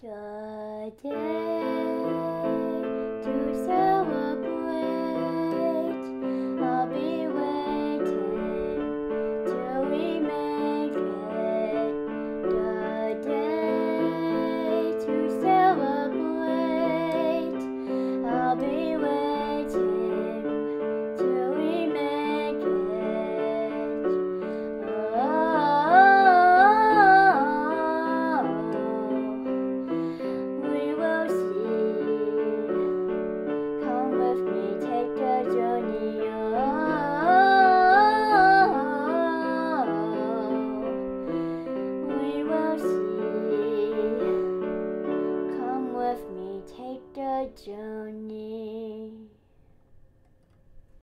Today